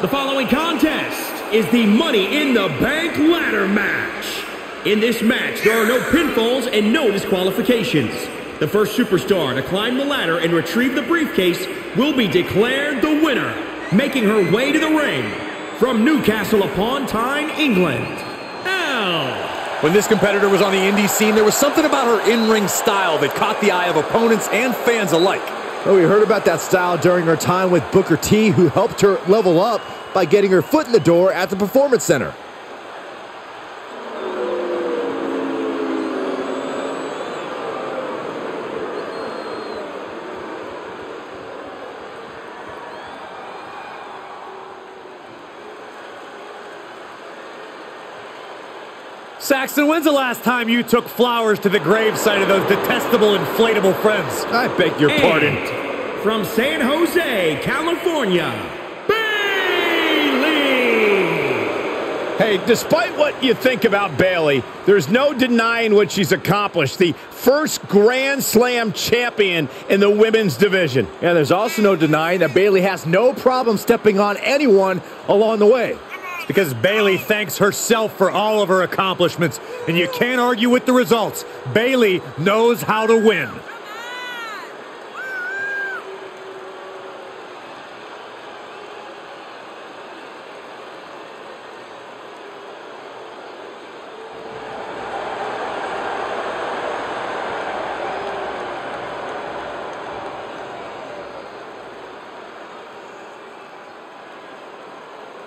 The following contest is the Money in the Bank ladder match. In this match, there are no pinfalls and no disqualifications. The first superstar to climb the ladder and retrieve the briefcase will be declared the winner, making her way to the ring from Newcastle upon Tyne, England. Elle. When this competitor was on the indie scene, there was something about her in-ring style that caught the eye of opponents and fans alike. Well, we heard about that style during her time with Booker T, who helped her level up by getting her foot in the door at the Performance Center. Saxon, when's the last time you took flowers to the gravesite of those detestable inflatable friends? I beg your pardon. From San Jose, California, Bayley! Hey, despite what you think about Bayley, there's no denying what she's accomplished. The first Grand Slam champion in the women's division. And there's also no denying that Bayley has no problem stepping on anyone along the way. Because Bayley thanks herself for all of her accomplishments, and you can't argue with the results. Bayley knows how to win.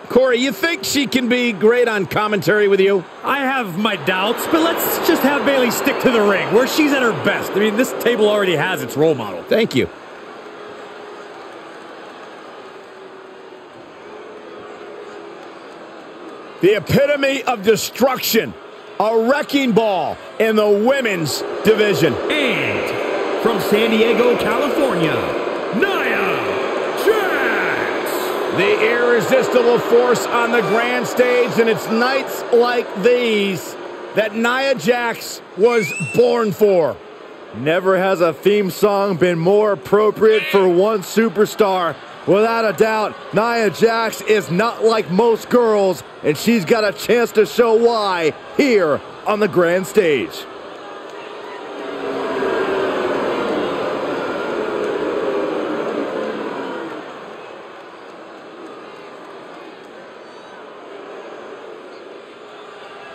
Corey, you think she can be great on commentary with you? I have my doubts, but let's just have Bayley stick to the ring, where she's at her best. I mean, this table already has its role model. Thank you. The epitome of destruction, a wrecking ball in the women's division. And from San Diego, California, Nia Jax. The irresistible force on the grand stage, and it's nights like these that Nia Jax was born for. Never has a theme song been more appropriate for one superstar. Without a doubt, Nia Jax is not like most girls, and she's got a chance to show why here on the grand stage.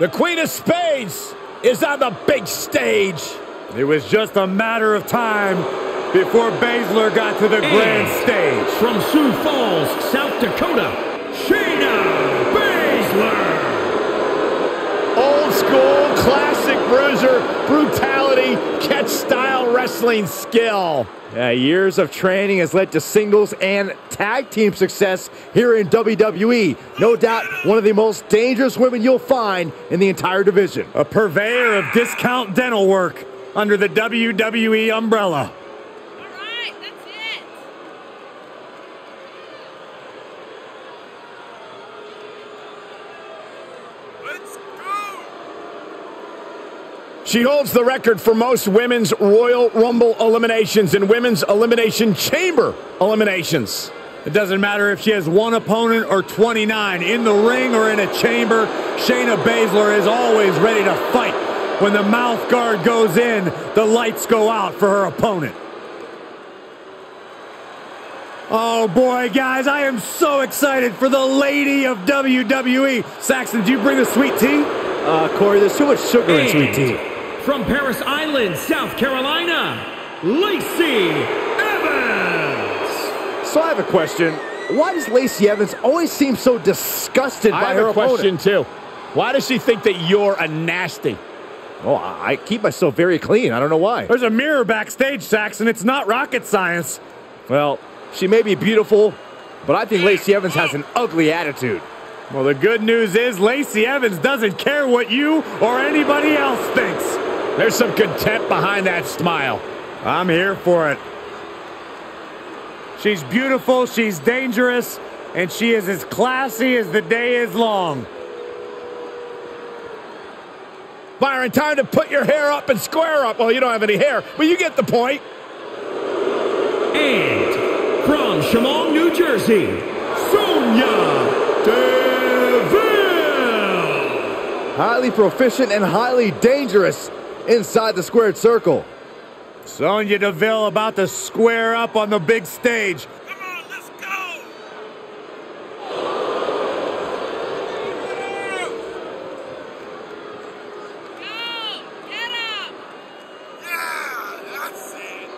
The Queen of Spades is on the big stage. It was just a matter of time before Baszler got to the grand stage. From Sioux Falls, South Dakota, Shayna Baszler. Old school, classic bruiser, brutality, catch-style wrestling skill. Yeah, years of training has led to singles and tag team success here in WWE. No doubt one of the most dangerous women you'll find in the entire division. A purveyor of discount dental work under the WWE umbrella. All right, that's it. Let's go. She holds the record for most women's Royal Rumble eliminations and women's Elimination Chamber eliminations. It doesn't matter if she has one opponent or 29. In the ring or in a chamber, Shayna Baszler is always ready to fight. When the mouth guard goes in, the lights go out for her opponent. Oh boy, guys, I am so excited for the lady of WWE. Saxon, do you bring the sweet tea? Corey, there's too much sugar in sweet tea. From Paris Island, South Carolina, Lacey Evans. So I have a question. Why does Lacey Evans always seem so disgusted by her opponent? I have a question, too. Why does she think that you're a nasty? Oh, I keep myself very clean. I don't know why. There's a mirror backstage, Saxon. It's not rocket science. Well, she may be beautiful, but I think Lacey Evans has an ugly attitude. Well, the good news is Lacey Evans doesn't care what you or anybody else thinks. There's some contempt behind that smile. I'm here for it. She's beautiful, she's dangerous, and she is as classy as the day is long. Byron, time to put your hair up and square up. Well, you don't have any hair, but you get the point. And from Chemung, New Jersey, Sonya highly proficient and highly dangerous inside the squared circle. Sonya Deville about to square up on the big stage. Come on, let's go! Go! Get up! Yeah, that's it!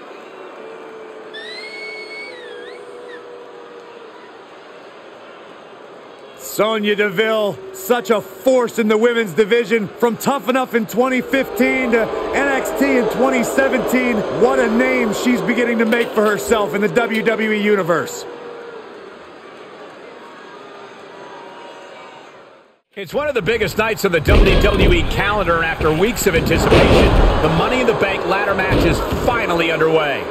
Sonya Deville, such a force in the women's division, from Tough Enough in 2015 to NXT in 2017. What a name she's beginning to make for herself in the WWE Universe. It's one of the biggest nights of the WWE calendar, and after weeks of anticipation, the Money in the Bank ladder match is finally underway.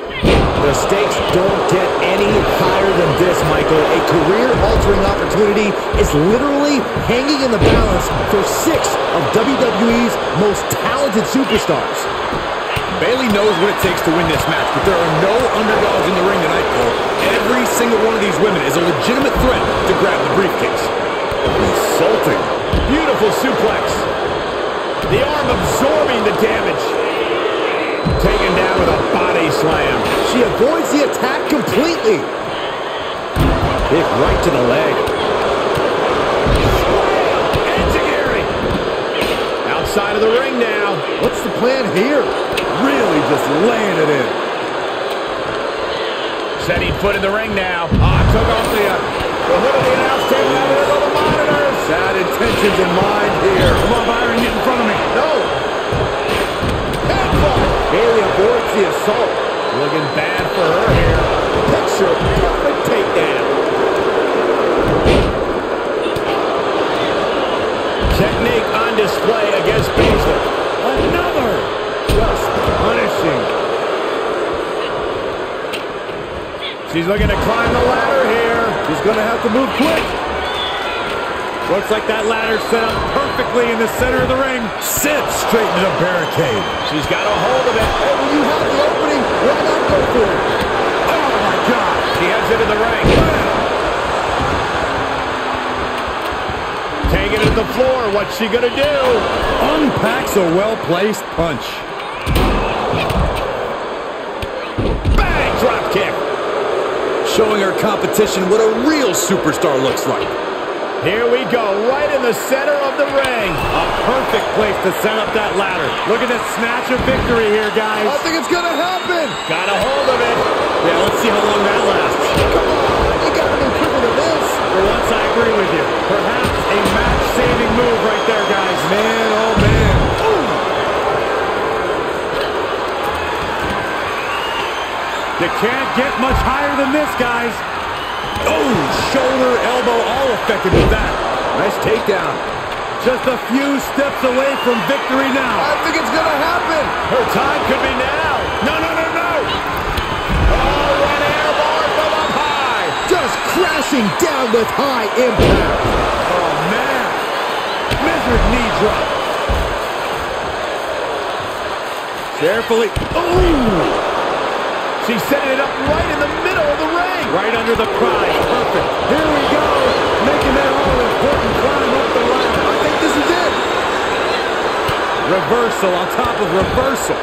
The stakes don't get any higher than this, Michael. A career-altering opportunity is literally hanging in the balance for 6 of WWE's most talented superstars. Bayley knows what it takes to win this match, but there are no underdogs in the ring tonight, Cole. Every single one of these women is a legitimate threat to grab the briefcase. Insulting. Beautiful suplex. The arm absorbing the damage. Taken down with a body slam. She avoids the attack completely. Kick right to the leg. Engineering. Outside of the ring now. What's the plan here? Really just laying it in. Setting foot in the ring now. Took off the hood of the announce table. Out of the monitors. Sad intentions in mind here. Come on, Byron, get in front of me. No. Bayley aborts the assault. Looking bad for her here. Picture perfect takedown. Technique on display against Baszler. Another! Just punishing. She's looking to climb the ladder here. She's going to have to move quick. Looks like that ladder's set up perfectly in the center of the ring. Sits straight into the barricade. She's got a hold of it. Hey, when you have the opening, why not go for it? Oh, my God. She has it in the ring. Taking it to the floor. What's she going to do? Unpacks a well-placed punch. Bang! Drop kick. Showing her competition what a real superstar looks like. Here we go, right in the center of the ring. A perfect place to set up that ladder. Look at this snatch of victory here, guys. I think it's gonna happen. Got a hold of it. Yeah, let's see how long that lasts. Come on, you gotta be quicker than this. For once, I agree with you. Perhaps a match-saving move right there, guys. Man, oh man. Ooh. You can't get much higher than this, guys. Oh, shoulder, elbow, all affected with that. Nice takedown. Just a few steps away from victory now. I think it's gonna happen. Her time could be now. No, no, no, no. Oh, an air bar from up high. Just crashing down with high impact. Oh, man. Measured knee drop. Carefully. Oh. She's setting it up right in the middle of the ring. Right under the prize. Perfect. Here we go. Making that all-important climb up the ladder. I think this is it. Reversal on top of reversal.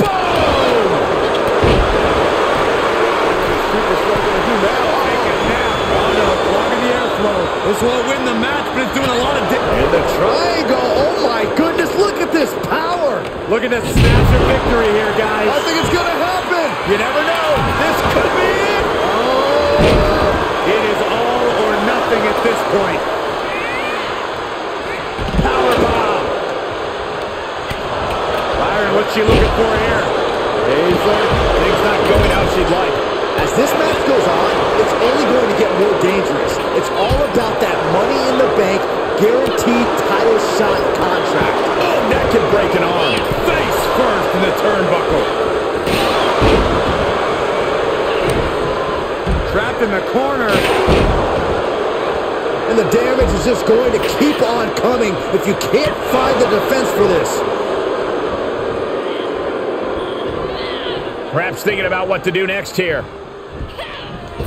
Boom! Superstar gonna do now. Take it now. Oh, no. Blocking the airflow. This won't win the match, but it's doing a lot of damage. And the triangle. Oh, my goodness. Look at this power. Look at this snatcher victory here, guys. I think it's going to happen. You never know. This could be it. Oh. It is all or nothing at this point. Powerbomb. Byron, what's she looking for here? Baszler. Things not going how she'd like. As this match goes on, it's only going to get more dangerous. It's all about that Money in the Bank guaranteed title shot contract. Oh, that can break an arm. Face first in the turnbuckle. Trapped in the corner. And the damage is just going to keep on coming if you can't find the defense for this. Perhaps thinking about what to do next here.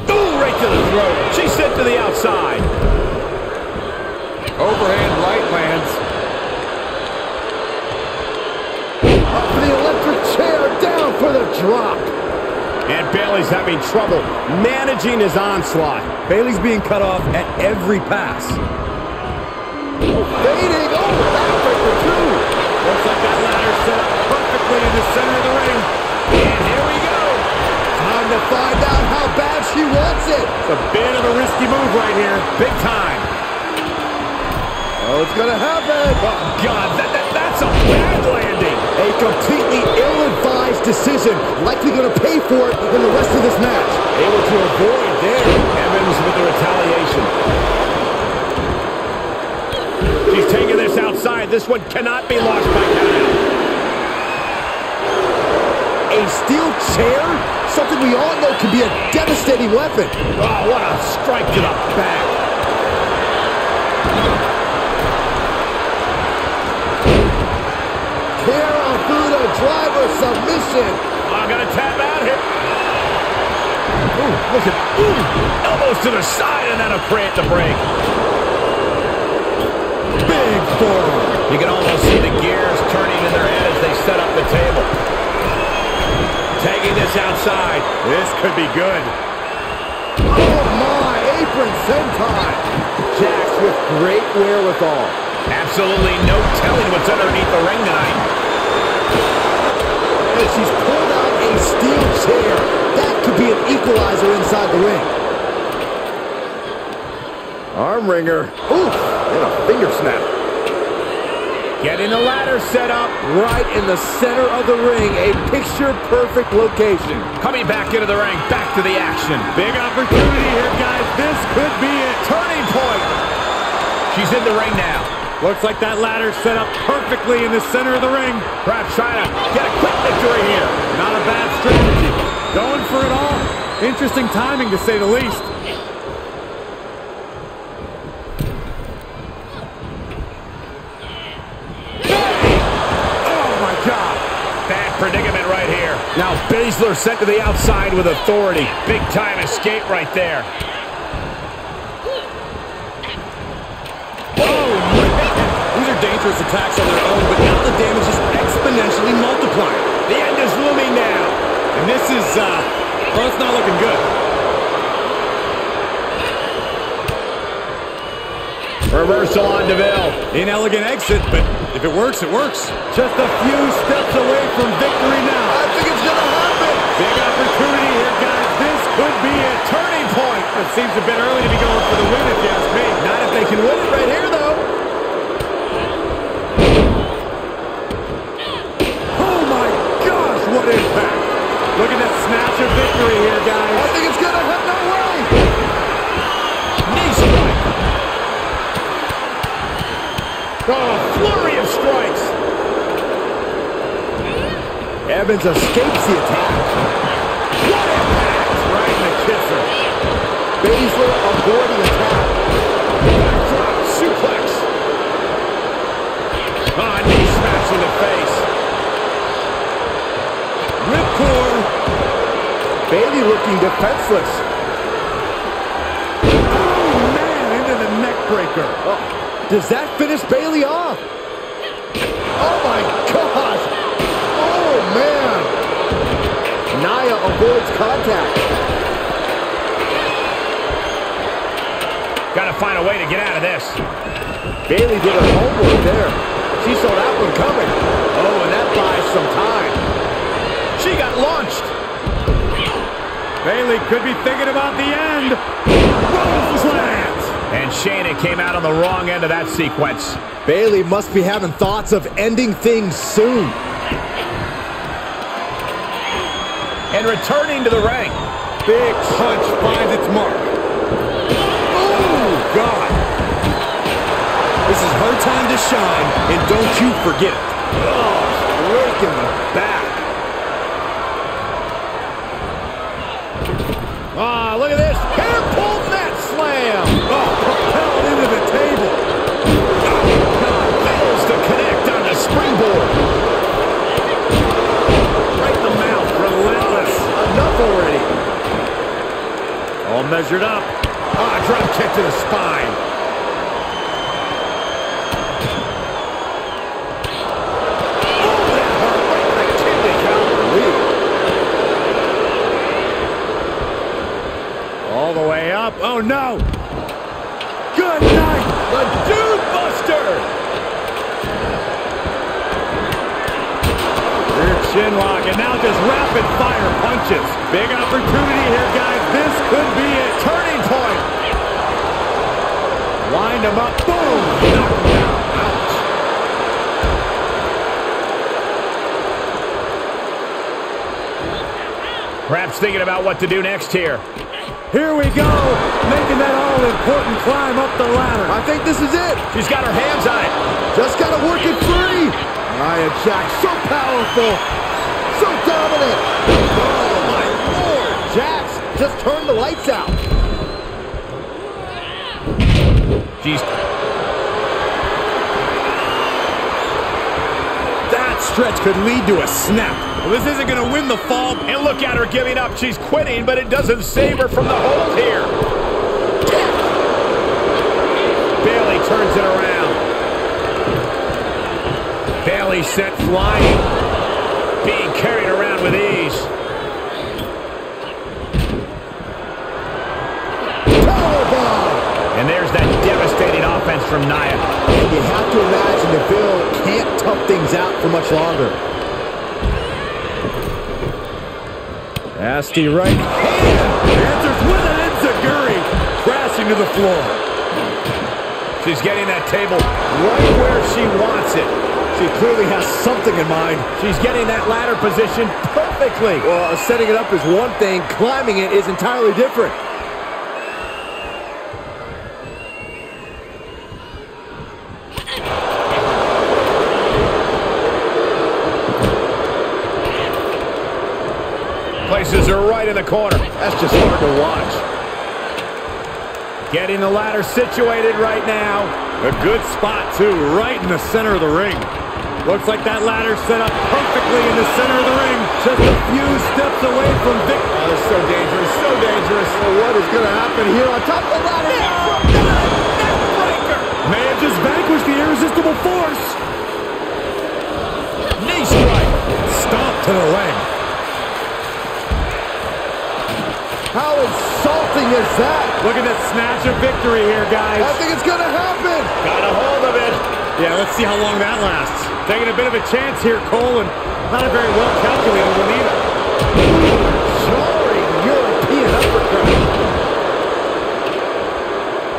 Ooh, right to the throat. She's sent to the outside. Overhand right drop. And Bayley's having trouble managing his onslaught. Bayley's being cut off at every pass. Fading. Oh, backbreaker two. Looks like that ladder set up perfectly in the center of the ring. And here we go. Time to find out how bad she wants it. It's a bit of a risky move right here. Big time. Oh, it's going to happen. Oh, God. That's a bad landing. A completely ill-advised decision. Likely going to pay for it in the rest of this match. Able to avoid there. Evans with the retaliation. He's taking this outside. This one cannot be lost by countout. A steel chair? Something we all know can be a devastating weapon. Oh, what a strike to the back. Karabuda driver submission. I'm going to tap out here. Ooh, look at elbows to the side and then a prayer at the break. Big forward. You can almost see the gears turning in their head as they set up the table. Taking this outside. This could be good. Oh my, apron sentai. Jax with great wherewithal. Absolutely no telling what's underneath the ring tonight. And she's pulled out a steel chair. That could be an equalizer inside the ring. Arm wringer. Oof! And a finger snap. Getting the ladder set up right in the center of the ring. A picture-perfect location. Coming back into the ring. Back to the action. Big opportunity here, guys. This could be a turning point. She's in the ring now. Looks like that ladder set up perfectly in the center of the ring. Perhaps trying to get a quick victory here. Not a bad strategy. Going for it all. Interesting timing, to say the least. Predicament right here. Now Baszler sent to the outside with authority. Big time escape right there. Oh, these are dangerous attacks on their own, but now the damage is exponentially multiplying. The end is looming now. And this is, well, it's not looking good. Reversal on Deville. Inelegant exit, but if it works, it works. Just a few steps away from victory now. I think it's going to happen. Big opportunity here, guys. This could be a turning point. It seems a bit early to be going for the win, if you ask me. Not if they can win it right here, though. Oh, my gosh, what impact. Look at that snatch of victory here, guys. I think it's going to happen. No way. Knee strike. Oh, flurry of strikes. Evans escapes the attack. What impact! Right in the kisser. Baszler avoiding attack. Backdrop suplex. Oh, knee smash in the face. Ripcord. Bayley looking defenseless. Oh, man, into the neck breaker. Oh. Does that finish Bayley off? Oh, my gosh. Oh, man. Nia avoids contact. Got to find a way to get out of this. Bayley did her homework there. She saw that one coming. Oh, and that buys some time. She got launched. Bayley could be thinking about the end. Rose lands. And Shayna came out on the wrong end of that sequence. Bayley must be having thoughts of ending things soon. And returning to the ring. Big punch finds its mark. Oh, God. This is her time to shine, and don't you forget it. Oh, break in the back. Ah, oh, look at this. Hair pulled that slam. Oh, propelled into the table. Oh, fails to connect on the springboard. Right in the mouth. Relentless. Enough already. All measured up. Ah, oh, drop kick to the spine. Oh, that hurt right in the kidney. The Dude Buster! Rear chin lock, and now just rapid fire punches. Big opportunity here, guys. This could be a turning point. Wind him up. Boom! Knockdown. Ouch. Perhaps thinking about what to do next here. Here we go, making that all-important climb up the ladder. I think this is it. She's got her hands on it. Just got to work it free. Nia Jax, so powerful, so dominant. Oh, my Lord. Jax just turned the lights out. Jeez. That stretch could lead to a snap. Well, this isn't going to win the fall, and look at her giving up. She's quitting, but it doesn't save her from the hold here. Bayley turns it around. Bayley sent flying, being carried around with ease. And there's that devastating offense from Nia. And you have to imagine the Bill can't tough things out for much longer. Nasty right hand. Answers with an enziguri. Crashing to the floor. She's getting that table right where she wants it. She clearly has something in mind. She's getting that ladder position perfectly. Well, setting it up is one thing. Climbing it is entirely different. Places her right in the corner. That's just hard to watch. Getting the ladder situated right now. A good spot, too, right in the center of the ring. Looks like that ladder set up perfectly in the center of the ring. Just a few steps away from victory. Oh, that's so dangerous, so dangerous. So what is going to happen here on top of the ladder? Neckbreaker! May have just vanquished the irresistible force. Knee strike. Stomp to the leg. How insulting is that? Look at that snatch of victory here, guys. I think it's going to happen. Got a hold of it. Yeah, let's see how long that lasts. Taking a bit of a chance here, Cole, and not a very well calculated one either. Jarring European uppercut.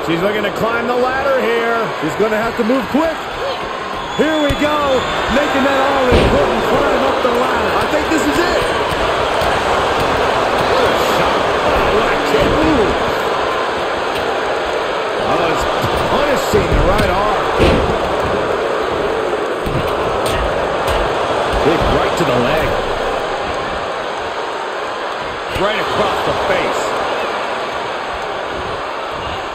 She's looking to climb the ladder here. She's going to have to move quick. Here we go. Making that all-important climb up the ladder. I think this is it. Oh, it's punishing the right arm. Big right to the leg. Right across the face.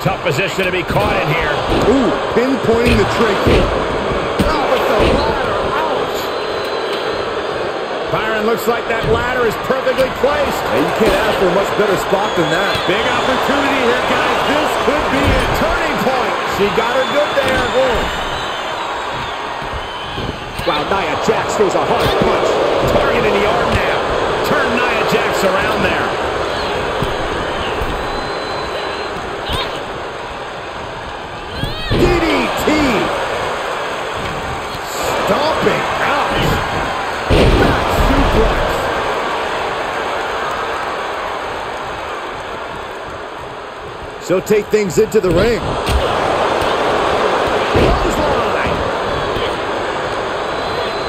Tough position to be caught in here. Ooh, pinpointing the trachea. Oh, with the ladder. Ouch. Byron, looks like that ladder is perfectly placed. Hey, you can't ask for a much better spot than that. Big opportunity here, guys. This could be a turning point. She got her good there. Wow, Nia Jax throws a hard punch. Target in the arm now. Turn Nia Jax around there. DDT. Stomping out. Back suplex. She'll take things into the ring. Clothesline.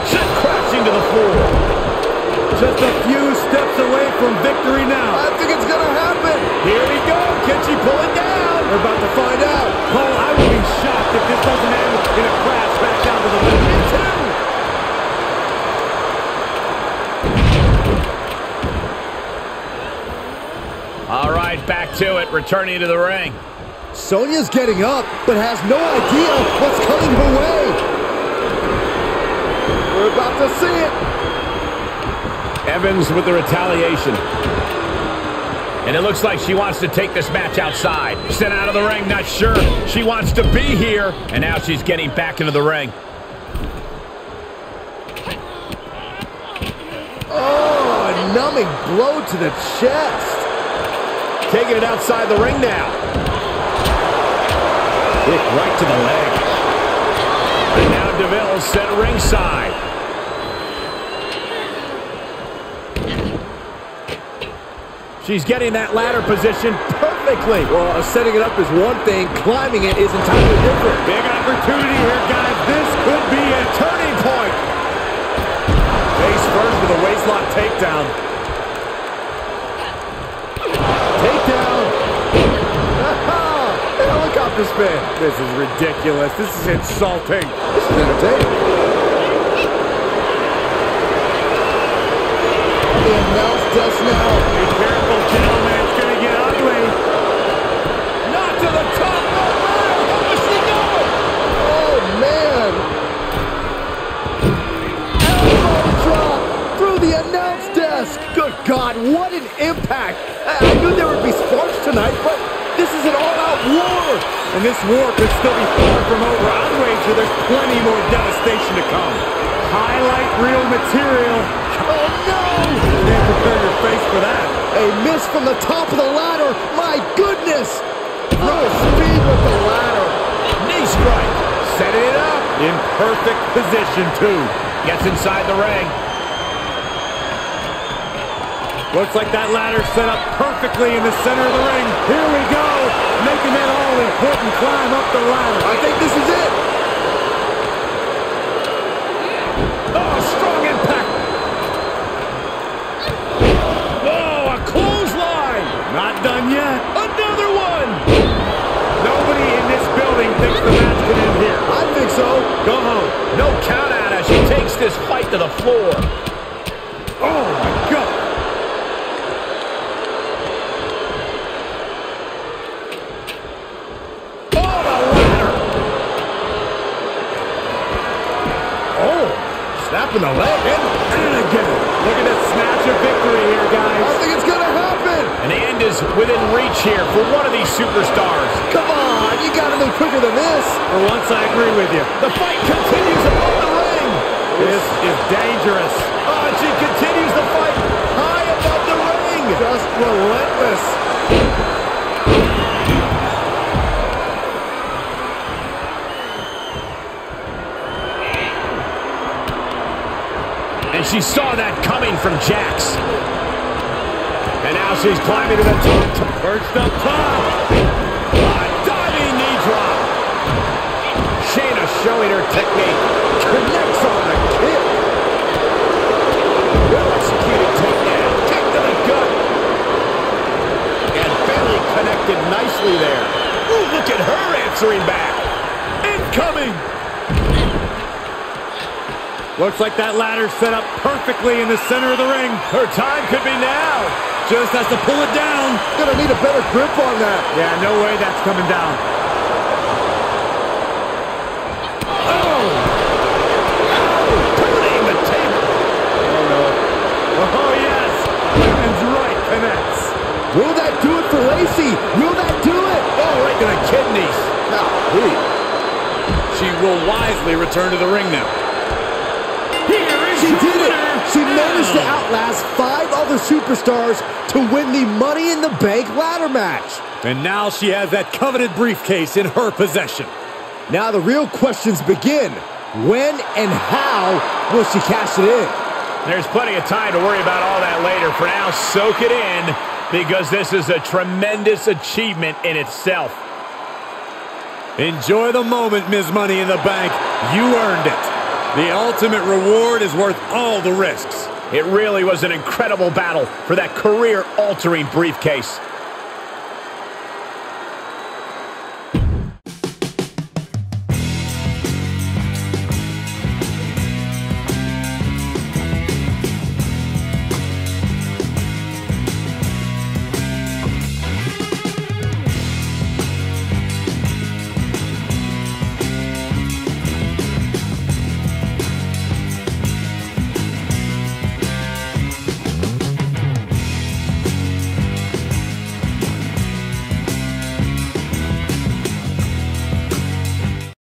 Shot crashing to the floor. Just a few steps away from victory now. I think it's going to happen. Here we go. Can she pull it down? We're about to find out. Cole, I would be shocked if this doesn't end in a crash back down to the ring. All right, back to it, returning to the ring. Sonya's getting up, but has no idea what's coming her way. We're about to see it. Evans with the retaliation. And it looks like she wants to take this match outside. Sent out of the ring, not sure. She wants to be here, and now she's getting back into the ring. Oh, a numbing blow to the chest. Taking it outside the ring now. Kick right to the leg. And now Deville set ringside. She's getting that ladder position perfectly. Well, setting it up is one thing. Climbing it is entirely different. Big opportunity here, guys. This could be a turning point. Face first with a waistlock takedown. Helicopter spin. This is ridiculous. This is insulting. This is entertaining. The announce does now. Be careful, gentlemen. It's going to get ugly. Not to the top. How does she go? Oh, man. Elbow drop through the announce desk. Good God, what an impact. I knew there would be sparks tonight, but this is an all-out war. And this war could still be far from over. I'd wager there's plenty more devastation to come. Highlight reel material. Oh, no! You can't prepare your face for that. A miss from the top of the ladder. My goodness! Real speed with the ladder. Knee strike. Setting it up. In perfect position, too. Gets inside the ring. Looks like that ladder set up perfectly in the center of the ring. Here we go, making that all-important climb up the ladder. I think this is it. Oh, strong impact. Oh, a clothesline. Not done yet. Another one. Nobody in this building thinks the match could end here. I think so. Go home. No count out as she takes this fight to the floor. Oh, my God. Snapping the leg, and again. Look at that snatch of victory here, guys. I think it's going to happen. And the end is within reach here for one of these superstars. Come on, you got to move quicker than this. For once, I agree with you. The fight continues above the ring. This is dangerous. Oh, and she continues the fight high above the ring. Just relentless. She saw that coming from Jax. And now she's climbing to the top. First up top. A diving knee drop. Shayna showing her technique. Connects on the kick. Well executed takedown. Kick to the gut. And Bayley connected nicely there. Ooh, look at her answering back. Incoming. Looks like that ladder set up perfectly in the center of the ring. Her time could be now. Just has to pull it down. Gonna need a better grip on that. Yeah, no way that's coming down. Oh! Turning the table. Oh, no. Oh, yes. Evans right connects. Will that do it for Lacey? Will that do it? Oh, right to the kidneys. Now, she will wisely return to the ring now. She did it. She managed to outlast 5 other superstars to win the Money in the Bank ladder match. And now she has that coveted briefcase in her possession. Now the real questions begin. When and how will she cash it in? There's plenty of time to worry about all that later. For now, soak it in because this is a tremendous achievement in itself. Enjoy the moment, Ms. Money in the Bank. You earned it. The ultimate reward is worth all the risks. It really was an incredible battle for that career-altering briefcase.